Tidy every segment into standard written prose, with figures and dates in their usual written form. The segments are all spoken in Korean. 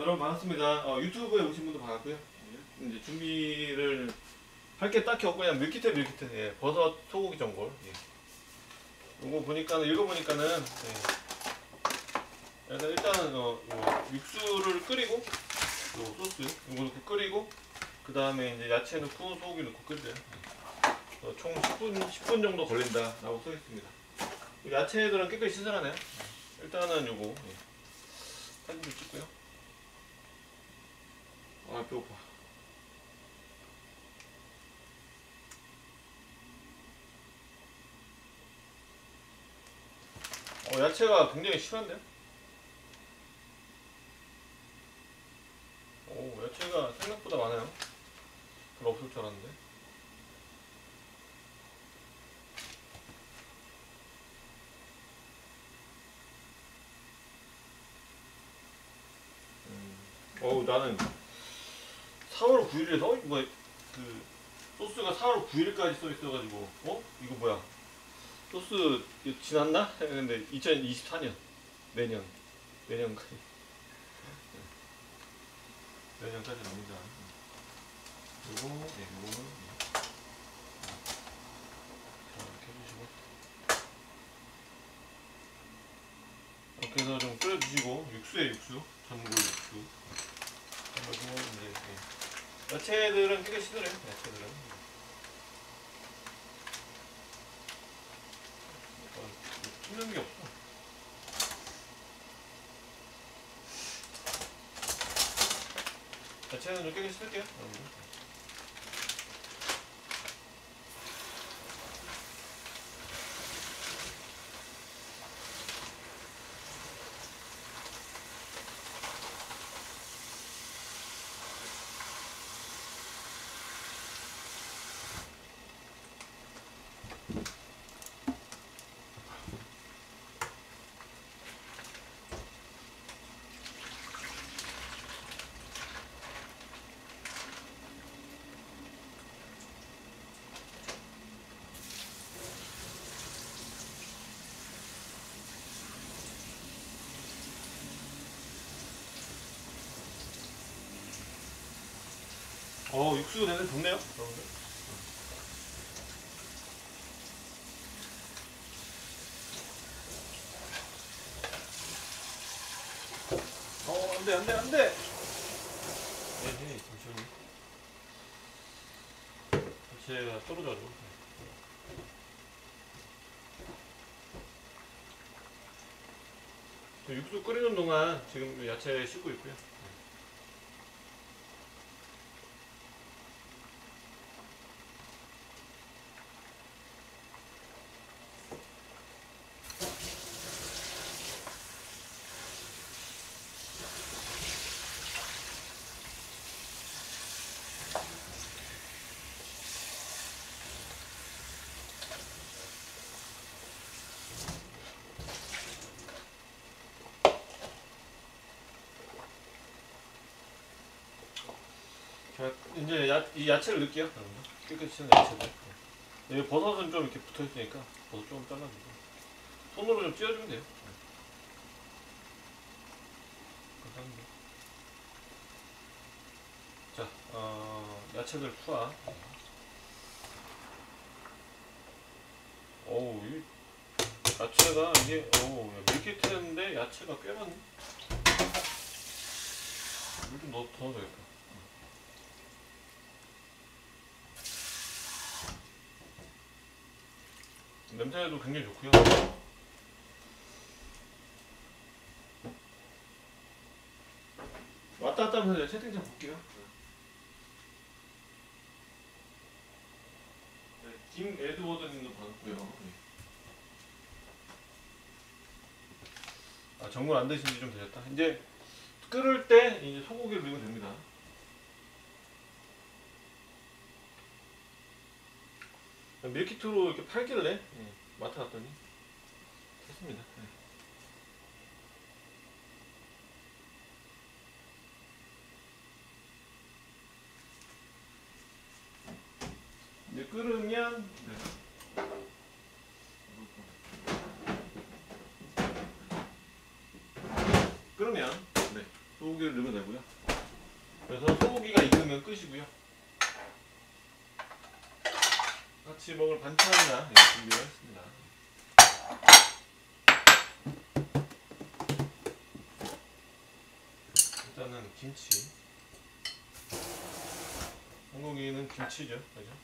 여러분 반갑습니다. 유튜브에 오신 분도 반갑고요. 이제 준비를 할 게 딱히 없고 그냥 밀키트 예, 버섯 소고기 전골. 예. 이거 보니까는 읽어보니까는 예. 일단은 육수를 끓이고 소스 이거 넣고 끓이고 그 다음에 이제 야채 넣고 소고기 넣고 끓여요. 총 10분 정도 걸린다라고 써 있습니다. 야채들은 깨끗이 씻으라네요. 일단은 요거 사진도 찍고요. 아 배고파. 야채가 굉장히 실한데요? 오 야채가 생각보다 많아요. 별로 없을 줄 알았는데. 나는 4월 9일에서 뭐 그 소스가 4월 9일까지 써 있어가지고 이거 뭐야 소스 지났나? 근데 2024년 내년까지 내년까지 나옵니다. 요거 요거 이렇게 해주시고 이렇게 해서 좀 끓여주시고 육수 전골 육수. 야채들은 깨끗이 씻으래요. 야채들은 씻는 게 없어. 야채는 좀 깨끗이 씻을게요. 육수 냄새 좋네요. 안돼. 네, 잠시만요. 야채가 떨어져가지고. 육수 끓이는 동안 지금 야채 씻고 있고요. 이제 이 야채를 넣을게요. 깨끗이 씻은 야채들. 여기 버섯은 좀 이렇게 붙어있으니까 버섯 조금 잘라주고 손으로 좀 찧어주면 돼요. 감사합니다. 자, 야채들 투하. 어우, 이 야채가 이게 밀키트인데 야채가 꽤 많네. 물 좀 더 넣어줘야겠다. 냄새도 굉장히 좋고요. 왔다갔다 하면서 채팅창 볼게요. 네, 김 에드워드님도 받았고요. 아, 전골 안 드신지 좀 되셨다. 이제 끓을 때 이제 소고기를 넣으면 됩니다. 밀키트로 이렇게 팔길래 예, 마트 갔더니 됐습니다. 예. 이제 끓으면 네. 끓으면 네. 소고기를 넣으면 되고요. 그래서 소고기가 익으면 끝이고요. 같이 먹을 반찬이나 준비를 했습니다. 일단은 김치. 한국인은 김치죠, 그죠?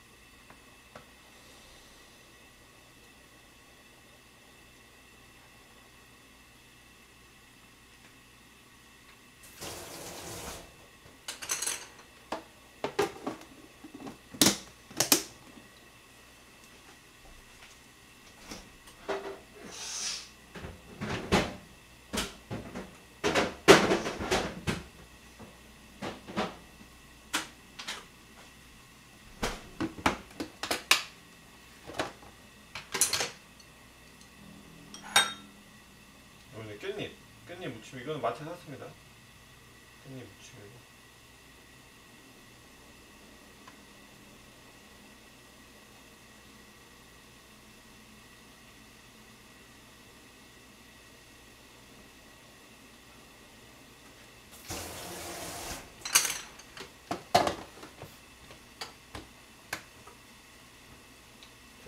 깻잎 무침, 이건 마트에 샀습니다. 깻잎 무침이고,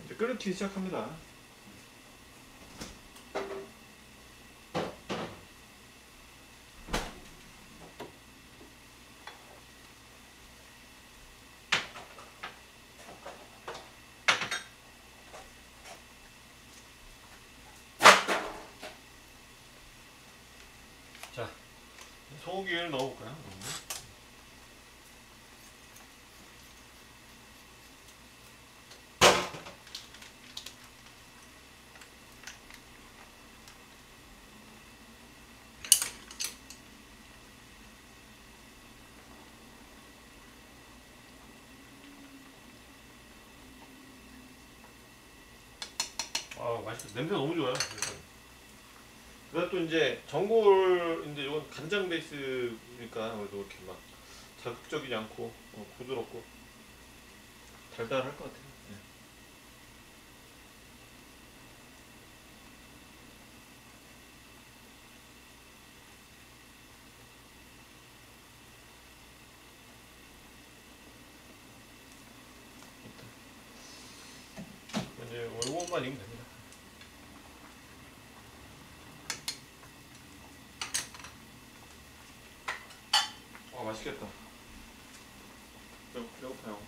이제 끓이기 시작합니다. 자, 소고기를 넣어볼까요? 아, 맛있다. 냄새 너무 좋아요. 그래서 또 이제 전골인데 이건 간장 베이스니까 그래도 이렇게 막 자극적이지 않고 부드럽고 달달할 것 같아요. 네. 이제 요것만 익으면 됩니다. 맛있겠다. 배고파요.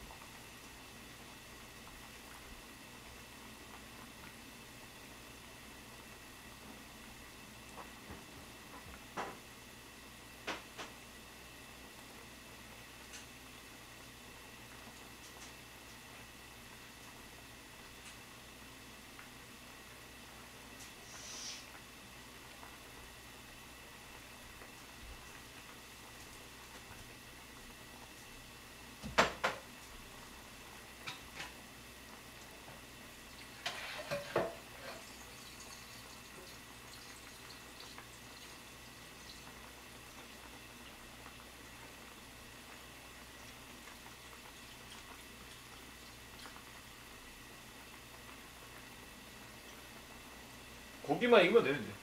고기만 익으면 되면 돼.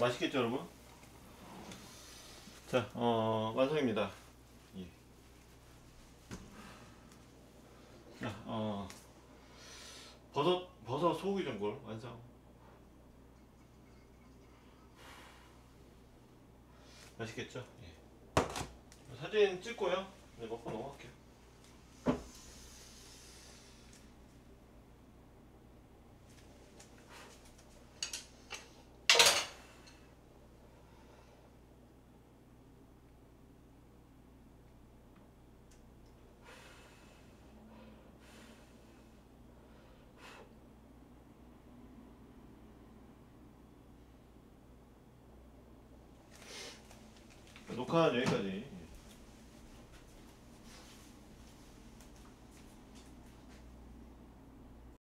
맛있겠죠, 여러분? 자, 완성입니다. 예. 자, 버섯 소고기 전골 완성. 맛있겠죠? 예. 사진 찍고요. 이제 먹고 넘어갈게요. 녹화는 여기까지.